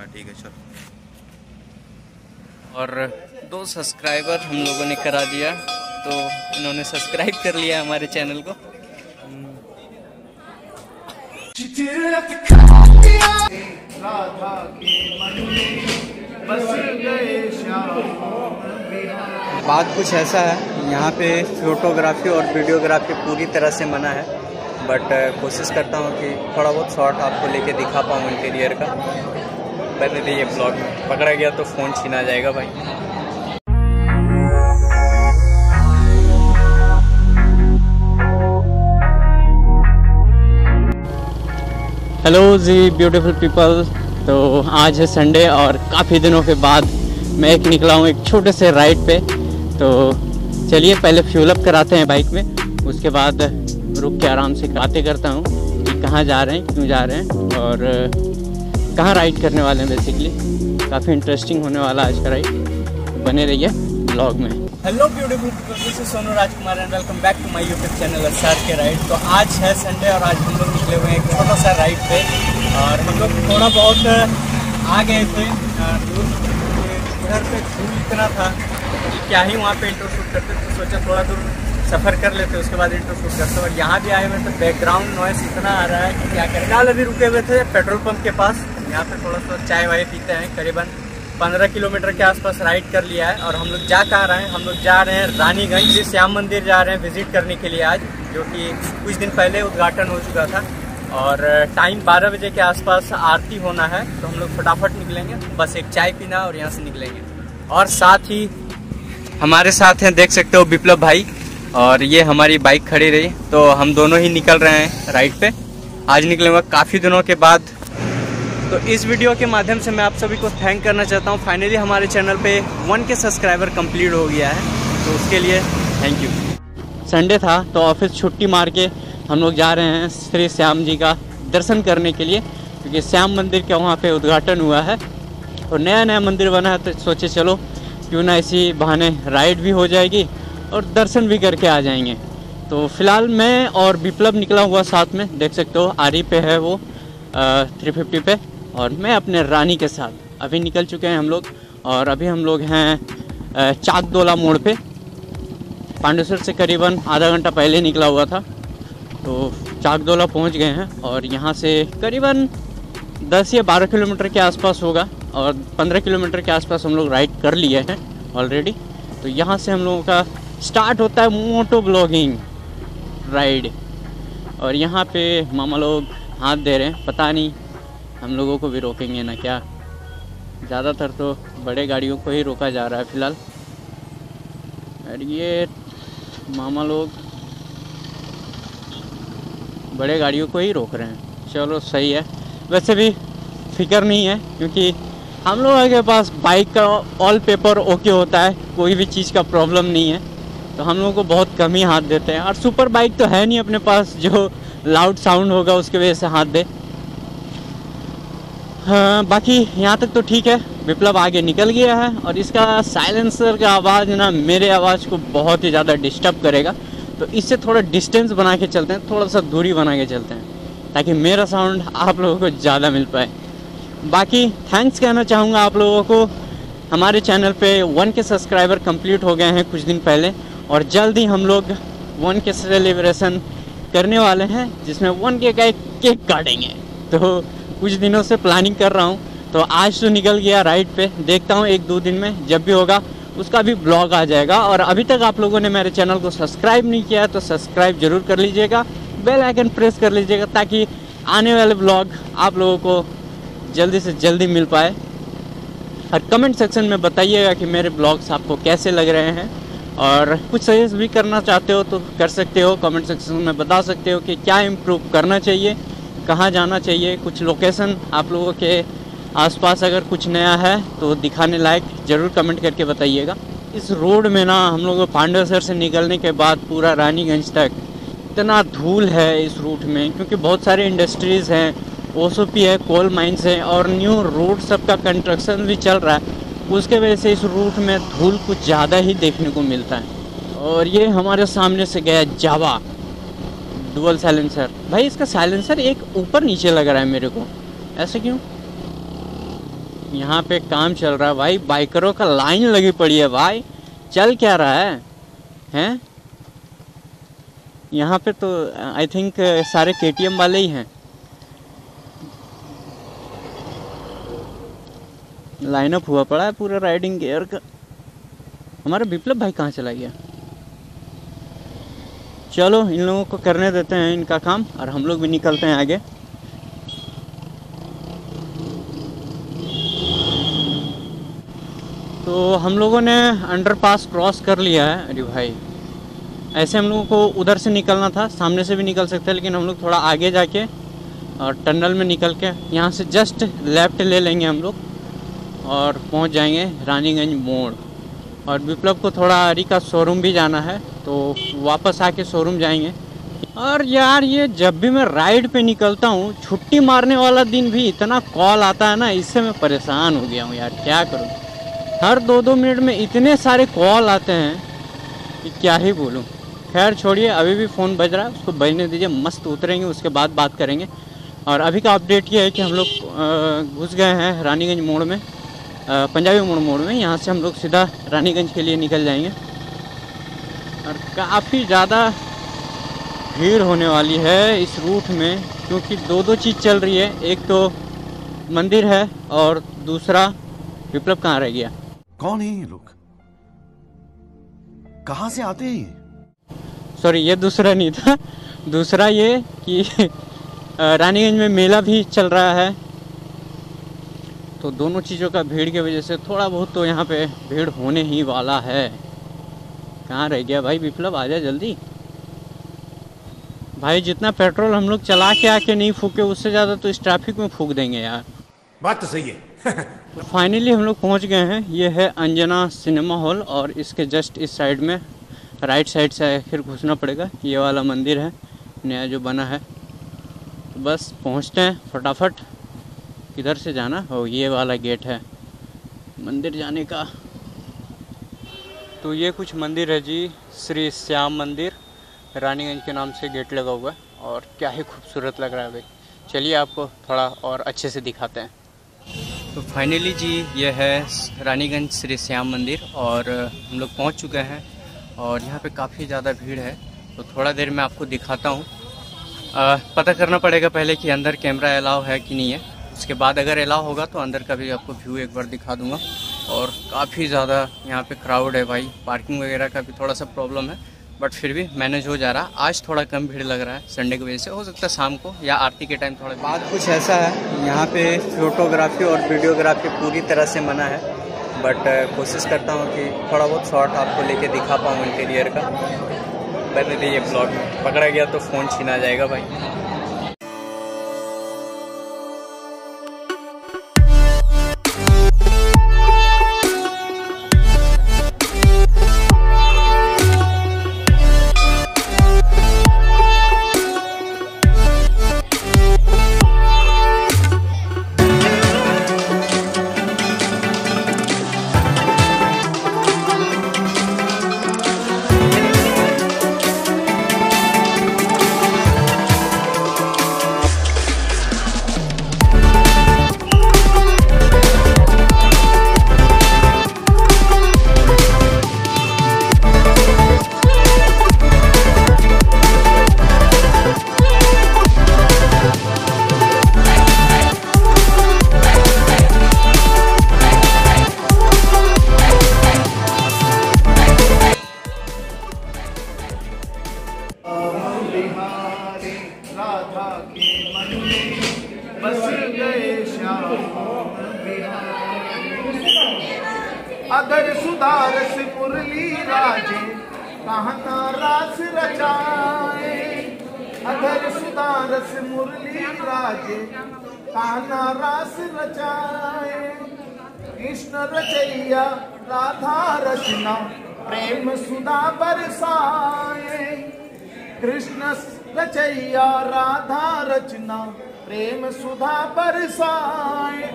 हाँ ठीक है चलो। और 2 सब्सक्राइबर हम लोगों ने करा दिया, तो इन्होंने सब्सक्राइब कर लिया हमारे चैनल को। बात कुछ ऐसा है, यहाँ पे फोटोग्राफी और वीडियोग्राफी पूरी तरह से मना है, बट कोशिश करता हूँ कि थोड़ा बहुत शॉर्ट आपको लेके दिखा पाऊँ इंटीरियर का। पहले तो ये ब्लॉग पकड़ा गया तो फ़ोन छीना जाएगा भाई। हेलो जी ब्यूटीफुल पीपल, तो आज है संडे और काफ़ी दिनों के बाद मैं एक निकला हूँ एक छोटे से राइड पे। तो चलिए पहले फ्यूल अप कराते हैं बाइक में, उसके बाद रुक के आराम से बातें करता हूँ कि कहाँ जा रहे हैं, क्यों जा रहे हैं और कहाँ राइड करने वाले हैं। बेसिकली काफ़ी इंटरेस्टिंग होने वाला आज का राइड, तो बने रहिए ब्लॉग में। Hello beautiful people, this is Anurag Kumar and welcome back to my YouTube channel SR K ride. तो आज है संडे और आज हम लोग निकले हुए हैं एक छोटा सा राइड पे, और हम लोग थोड़ा बहुत आ गए थे दूर, घर पे धूल इतना था कि क्या ही वहाँ पे इंट्रो शूट करते, तो सोचा थोड़ा दूर सफ़र कर लेते उसके बाद इंट्रो शूट करते। और यहाँ भी आए हुए तो बैकग्राउंड नॉइस इतना आ रहा है कि क्या करें। फिलहाल अभी रुके हुए थे पेट्रोल पम्प के पास, यहाँ पर थोड़ा सा चाय वाय पीते हैं। करीबन 15 किलोमीटर के आसपास राइड कर लिया है। और हम लोग जा कहाँ रहे हैं, हम लोग जा रहे हैं रानीगंज, श्री श्याम मंदिर जा रहे हैं विजिट करने के लिए आज, जो कि कुछ दिन पहले उद्घाटन हो चुका था। और टाइम 12 बजे के आसपास आरती होना है, तो हम लोग फटाफट निकलेंगे, बस एक चाय पीना और यहाँ से निकलेंगे। और साथ ही हमारे साथ हैं, देख सकते हो, विप्लव भाई, और ये हमारी बाइक खड़ी रही, तो हम दोनों ही निकल रहे हैं राइड पर। आज निकलेंगे काफ़ी दिनों के बाद। तो इस वीडियो के माध्यम से मैं आप सभी को थैंक करना चाहता हूँ, फाइनली हमारे चैनल पे 1K सब्सक्राइबर कंप्लीट हो गया है, तो उसके लिए थैंक यू। संडे था तो ऑफिस छुट्टी मार के हम लोग जा रहे हैं श्री श्याम जी का दर्शन करने के लिए, क्योंकि श्याम मंदिर का वहाँ पे उद्घाटन हुआ है और नया नया मंदिर बना है। तो सोचे चलो क्यों ना इसी बहाने राइड भी हो जाएगी और दर्शन भी करके आ जाएंगे। तो फिलहाल मैं और विप्लव निकला हुआ साथ में, देख सकते हो आरी पे है वो 350 पे, और मैं अपने रानी के साथ। अभी निकल चुके हैं हम लोग और अभी हम लोग हैं चाकदौला मोड़ पे। पांडेसर से करीबन आधा घंटा पहले निकला हुआ था, तो चाकदौला पहुंच गए हैं और यहाँ से करीबन 10 या 12 किलोमीटर के आसपास होगा, और 15 किलोमीटर के आसपास हम लोग राइड कर लिए हैं ऑलरेडी। तो यहाँ से हम लोगों का स्टार्ट होता है मोटो ब्लॉगिंग राइड। और यहाँ पर मामा लोग हाथ दे रहे हैं, पता नहीं हम लोगों को भी रोकेंगे ना क्या। ज़्यादातर तो बड़े गाड़ियों को ही रोका जा रहा है फ़िलहाल। और ये मामा लोग बड़े गाड़ियों को ही रोक रहे हैं, चलो सही है। वैसे भी फिक्र नहीं है क्योंकि हम लोगों के पास बाइक का ऑल पेपर ओके होता है, कोई भी चीज़ का प्रॉब्लम नहीं है, तो हम लोगों को बहुत कम ही हाथ देते हैं। और सुपर बाइक तो है नहीं अपने पास जो लाउड साउंड होगा उसके वजह से हाथ दे। हाँ, बाकी यहाँ तक तो ठीक है। विप्लव आगे निकल गया है और इसका साइलेंसर का आवाज़ ना मेरे आवाज़ को बहुत ही ज़्यादा डिस्टर्ब करेगा, तो इससे थोड़ा डिस्टेंस बना के चलते हैं, थोड़ा सा दूरी बना के चलते हैं, ताकि मेरा साउंड आप लोगों को ज़्यादा मिल पाए। बाकी थैंक्स कहना चाहूँगा आप लोगों को, हमारे चैनल पे 1K सब्सक्राइबर कंप्लीट हो गए हैं कुछ दिन पहले, और जल्द ही हम लोग 1K सेलिब्रेशन करने वाले हैं जिसमें 1K का एक केक काटेंगे। तो कुछ दिनों से प्लानिंग कर रहा हूँ, तो आज तो निकल गया राइड पे, देखता हूँ 1-2 दिन में जब भी होगा उसका भी ब्लॉग आ जाएगा। और अभी तक आप लोगों ने मेरे चैनल को सब्सक्राइब नहीं किया है तो सब्सक्राइब जरूर कर लीजिएगा, बेल आइकन प्रेस कर लीजिएगा, ताकि आने वाले ब्लॉग आप लोगों को जल्दी से जल्दी मिल पाए। और कमेंट सेक्शन में बताइएगा कि मेरे ब्लॉग्स आपको कैसे लग रहे हैं, और कुछ सजेस्ट भी करना चाहते हो तो कर सकते हो, कमेंट सेक्शन में बता सकते हो कि क्या इम्प्रूव करना चाहिए, कहाँ जाना चाहिए। कुछ लोकेशन आप लोगों के आसपास अगर कुछ नया है तो दिखाने लायक ज़रूर कमेंट करके बताइएगा। इस रोड में ना हम लोगों को पांडेसर से निकलने के बाद पूरा रानीगंज तक इतना धूल है इस रूट में, क्योंकि बहुत सारे इंडस्ट्रीज़ हैं, ओसोपी है, कोल माइंस हैं, और न्यू रोड सब का कंस्ट्रक्शन भी चल रहा है, उसके वजह से इस रूट में धूल कुछ ज़्यादा ही देखने को मिलता है। और ये हमारे सामने से गया जावा डुअल साइलेंसर, भाई इसका साइलेंसर एक ऊपर नीचे लग रहा है मेरे को, ऐसे क्यों? यहाँ पे काम चल रहा है भाई, बाइकरों का लाइन लगी पड़ी है भाई, चल क्या रहा है हैं? यहाँ पे तो आई थिंक सारे KTM वाले ही हैं, लाइनअप हुआ पड़ा है पूरा राइडिंग गियर का। हमारा विप्लव भाई कहाँ चला गया? चलो इन लोगों को करने देते हैं इनका काम और हम लोग भी निकलते हैं आगे। तो हम लोगों ने अंडरपास क्रॉस कर लिया है। अरे भाई ऐसे हम लोगों को उधर से निकलना था, सामने से भी निकल सकते हैं, लेकिन हम लोग थोड़ा आगे जाके और टनल में निकल के यहाँ से जस्ट लेफ्ट ले लेंगे हम लोग और पहुँच जाएंगे रानीगंज मोड़। और विप्लव को थोड़ा आरी का शोरूम भी जाना है तो वापस आके शोरूम जाएंगे। और यार ये जब भी मैं राइड पे निकलता हूँ छुट्टी मारने वाला दिन भी इतना कॉल आता है ना, इससे मैं परेशान हो गया हूँ यार, क्या करूँ। हर दो मिनट में इतने सारे कॉल आते हैं कि क्या ही बोलूँ। खैर छोड़िए, अभी भी फ़ोन बज रहा है, उसको बजने दीजिए, मस्त उतरेंगे उसके बाद बात करेंगे। और अभी का अपडेट ये है कि हम लोग घुस गए हैं रानीगंज मोड़ में, पंजाबी मोड़ में। यहाँ से हम लोग सीधा रानीगंज के लिए निकल जाएंगे और काफ़ी ज़्यादा भीड़ होने वाली है इस रूट में, क्योंकि दो चीज़ चल रही है, एक तो मंदिर है और दूसरा विप्लव कहाँ रह गया, कौन है ये लोग, कहाँ से आते हैं। सॉरी ये दूसरा नहीं था, दूसरा ये कि रानीगंज में मेला भी चल रहा है, तो दोनों चीज़ों का भीड़ की वजह से थोड़ा बहुत तो यहाँ पे भीड़ होने ही वाला है। कहाँ रह गया भाई विप्लव, आ जा जल्दी भाई। जितना पेट्रोल हम लोग चला के आके नहीं फूके उससे ज़्यादा तो इस ट्रैफिक में फूक देंगे यार। बात तो सही है। फाइनली हम लोग पहुँच गए हैं, ये है अंजना सिनेमा हॉल और इसके जस्ट इस साइड में राइट साइड से फिर घुसना पड़ेगा, ये वाला मंदिर है नया जो बना है। तो बस पहुँचते हैं फटाफट, किधर से जाना हो, ये वाला गेट है मंदिर जाने का। तो ये कुछ मंदिर है जी, श्री श्याम मंदिर रानीगंज के नाम से गेट लगा हुआ है और क्या ही खूबसूरत लग रहा है भाई। चलिए आपको थोड़ा और अच्छे से दिखाते हैं। तो फाइनली जी ये है रानीगंज श्री श्याम मंदिर और हम लोग पहुंच चुके हैं और यहाँ पे काफ़ी ज़्यादा भीड़ है, तो थोड़ा देर में आपको दिखाता हूँ। पता करना पड़ेगा पहले कि अंदर कैमरा अलाउ है कि नहीं है, उसके बाद अगर अलाउ होगा तो अंदर का भी आपको व्यू एक बार दिखा दूंगा। और काफ़ी ज़्यादा यहाँ पे क्राउड है भाई, पार्किंग वगैरह का भी थोड़ा सा प्रॉब्लम है, बट फिर भी मैनेज हो जा रहा। आज थोड़ा कम भीड़ लग रहा है संडे की वजह से, हो सकता है शाम को या आरती के टाइम थोड़ा। बात कुछ ऐसा है यहाँ पे फोटोग्राफी और वीडियोग्राफी पूरी तरह से मना है, बट कोशिश करता हूँ कि थोड़ा बहुत शॉर्ट आपको लेके दिखा पाऊँ इंटीरियर का। पहले तो ये ब्लॉग पकड़ा गया तो फ़ोन छीना जाएगा भाई। अगर सुधार से मुरली राजे कहना रास रचाए, अगर सुधार से मुरली राजे कहना रास रचाए, कृष्ण रचैया राधा रचना प्रेम सुधा बरसाए, कृष्ण रचैया राधा रचना प्रेम सुधा बरसाए,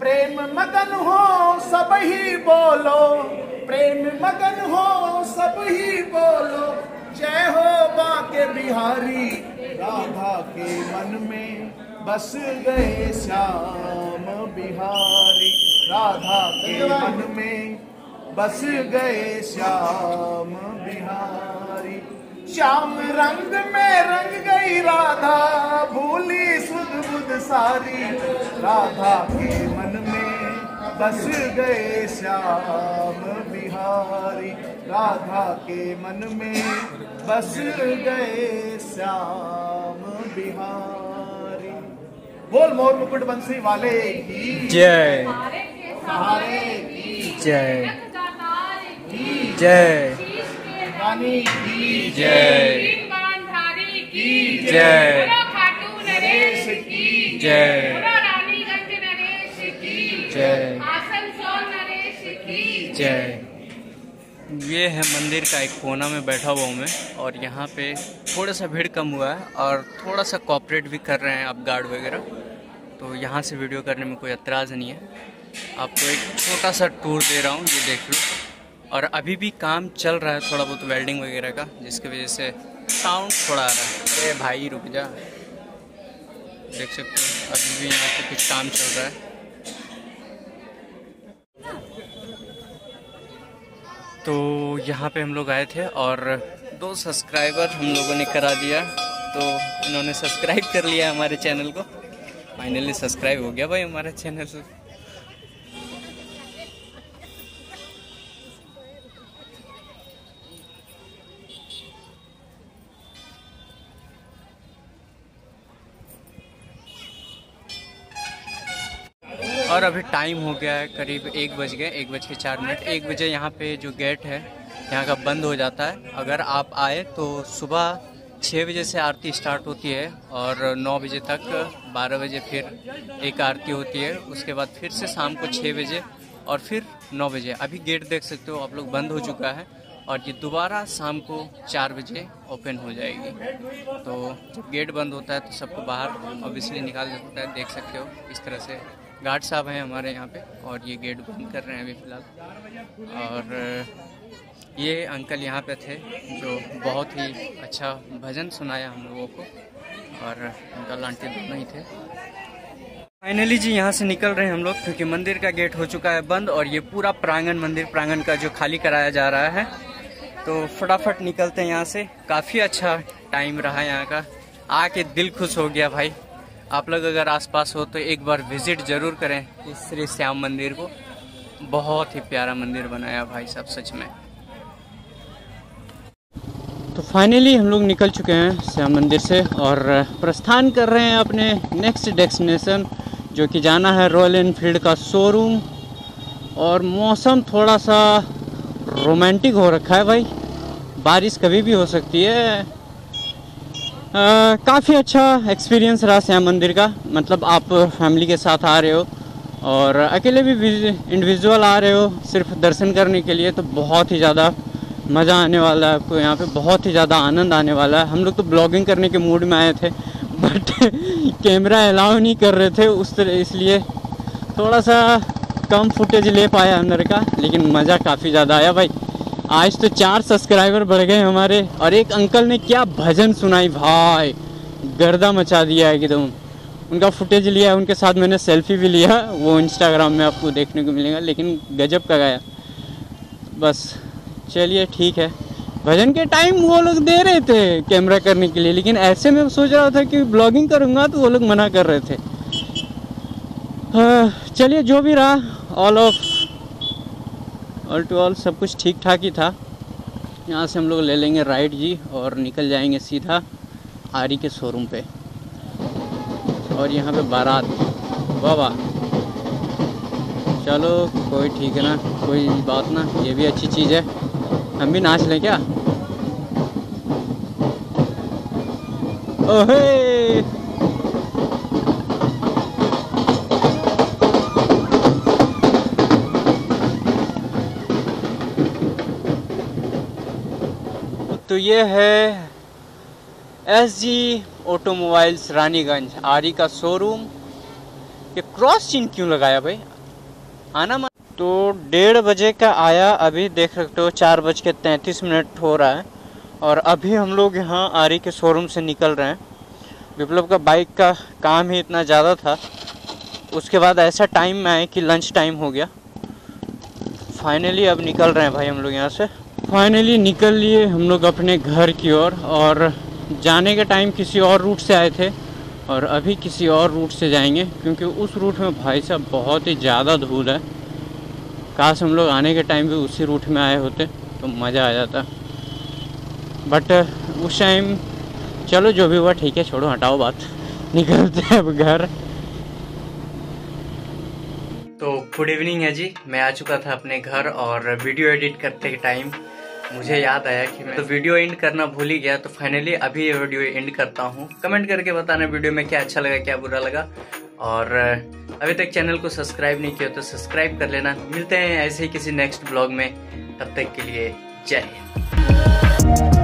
प्रेम मगन हो सब ही बोलो, प्रेम मगन हो सब ही बोलो, जय हो बाके बिहारी राधा के मन में बस गए श्याम बिहारी। राधा के मन में बस गए श्याम बिहारी। श्याम रंग में रंग गई राधा, भूली सुध बुध सारी। राधा के मन में बस गए श्याम बिहारी। राधा के मन में बस गए श्याम बिहारी। बोल मोर मुकुट बंसी वाले की जय, सहारे की जय, जय रानी की जय, धारी की जय, खाटू नरेश की जय, रानीगंज नरेश की जय, आसनसोल नरेश की जय। ये है मंदिर का एक कोना में बैठा हुआ हूँ मैं, और यहाँ पे थोड़ा सा भीड़ कम हुआ है और थोड़ा सा कॉपरेट भी कर रहे हैं अब गार्ड वगैरह, तो यहाँ से वीडियो करने में कोई एतराज़ नहीं है। आपको एक छोटा सा टूर दे रहा हूँ, ये देख लो। और अभी भी काम चल रहा है थोड़ा बहुत वेल्डिंग वगैरह का, जिसकी वजह से साउंड थोड़ा आ रहा है। अरे भाई रुक जा, देख सकते हो अभी भी यहाँ पर कुछ काम चल रहा है। तो यहाँ पे हम लोग आए थे और 2 सब्सक्राइबर हम लोगों ने करा दिया, तो उन्होंने सब्सक्राइब कर लिया हमारे चैनल को। फाइनली सब्सक्राइब हो गया भाई हमारा चैनल। और अभी टाइम हो गया है करीब 1 बज के 4 मिनट। 1 बजे यहाँ पे जो गेट है यहाँ का बंद हो जाता है। अगर आप आए तो सुबह 6 बजे से आरती स्टार्ट होती है और 9 बजे तक, 12 बजे फिर एक आरती होती है, उसके बाद फिर से शाम को 6 बजे और फिर 9 बजे। अभी गेट देख सकते हो आप लोग बंद हो चुका है और ये दोबारा शाम को 4 बजे ओपन हो जाएगी। तो जब गेट बंद होता है तो सबको बाहर ऑब्वियसली निकाल देता है, देख सकते हो इस तरह से। गार्ड साहब हैं हमारे यहाँ पे और ये गेट बंद कर रहे हैं अभी फ़िलहाल। और ये अंकल यहाँ पे थे जो बहुत ही अच्छा भजन सुनाया हम लोगों को, और अंकल आंटी दोनों ही थे। फाइनली जी यहाँ से निकल रहे हैं हम लोग क्योंकि मंदिर का गेट हो चुका है बंद और ये पूरा प्रांगण, मंदिर प्रांगण का जो खाली कराया जा रहा है। तो फटाफट निकलते हैं यहाँ से। काफ़ी अच्छा टाइम रहा यहाँ का, आके दिल खुश हो गया भाई। आप लोग अगर आसपास हो तो एक बार विज़िट ज़रूर करें इस श्री श्याम मंदिर को। बहुत ही प्यारा मंदिर बनाया भाई साहब सच में। तो फाइनली हम लोग निकल चुके हैं श्याम मंदिर से और प्रस्थान कर रहे हैं अपने नेक्स्ट डेस्टिनेशन, जो कि जाना है रॉयल एनफील्ड का शोरूम। और मौसम थोड़ा सा रोमांटिक हो रखा है भाई, बारिश कभी भी हो सकती है। काफ़ी अच्छा एक्सपीरियंस रहा श्याम मंदिर का। मतलब आप फैमिली के साथ आ रहे हो और अकेले भी इंडिविजुअल आ रहे हो सिर्फ दर्शन करने के लिए, तो बहुत ही ज़्यादा मज़ा आने वाला है आपको यहाँ पे, बहुत ही ज़्यादा आनंद आने वाला है। हम लोग तो ब्लॉगिंग करने के मूड में आए थे बट कैमरा अलाउ नहीं कर रहे थे उस तरह, इसलिए थोड़ा सा कम फुटेज ले पाया अंदर का, लेकिन मज़ा काफ़ी ज़्यादा आया भाई। आज तो 4 सब्सक्राइबर बढ़ गए हमारे और एक अंकल ने क्या भजन सुनाई भाई, गर्दा मचा दिया है एकदम। उनका फुटेज लिया, उनके साथ मैंने सेल्फी भी लिया, वो इंस्टाग्राम में आपको देखने को मिलेगा, लेकिन गजब का गाया। बस चलिए ठीक है, भजन के टाइम वो लोग दे रहे थे कैमरा करने के लिए, लेकिन ऐसे में सोच रहा था कि ब्लॉगिंग करूँगा तो वो लोग मना कर रहे थे। चलिए जो भी रहा, ऑल टू ऑल सब कुछ ठीक ठाक ही था। यहाँ से हम लोग ले लेंगे राइट जी और निकल जाएंगे सीधा आरी के शोरूम पे। और यहाँ पे बारात, वाह वाह, चलो कोई ठीक है ना, कोई बात ना, ये भी अच्छी चीज़ है। हम भी नाच लें क्या? ओहे तो ये है SG ऑटोमोबाइल्स रानीगंज आरी का शोरूम। ये क्रॉस चिन्ह क्यों लगाया भाई, आना मान। तो 1:30 बजे का आया, अभी देख सकते हो 4:33 हो रहा है और अभी हम लोग यहाँ आरी के शोरूम से निकल रहे हैं। विप्लव का बाइक का काम ही इतना ज़्यादा था उसके बाद ऐसा टाइम में आए कि लंच टाइम हो गया। फाइनली अब निकल रहे हैं भाई हम लोग यहाँ से। फाइनली निकल लिए हम लोग अपने घर की ओर, और जाने के टाइम किसी और रूट से आए थे और अभी किसी और रूट से जाएंगे क्योंकि उस रूट में भाई साहब बहुत ही ज़्यादा धूल है। काश हम लोग आने के टाइम भी उसी रूट में आए होते तो मज़ा आ जाता, बट उस टाइम चलो जो भी हुआ ठीक है, छोड़ो हटाओ बात, निकलते हैं अब घर। तो गुड इवनिंग है जी, मैं आ चुका था अपने घर और वीडियो एडिट करते के टाइम मुझे याद आया कि मैं तो वीडियो एंड करना भूल ही गया, तो फाइनली अभी वीडियो एंड करता हूँ। कमेंट करके बताना वीडियो में क्या अच्छा लगा क्या बुरा लगा, और अभी तक चैनल को सब्सक्राइब नहीं किया तो सब्सक्राइब कर लेना। मिलते हैं ऐसे ही किसी नेक्स्ट ब्लॉग में, तब तक के लिए जय हिंद।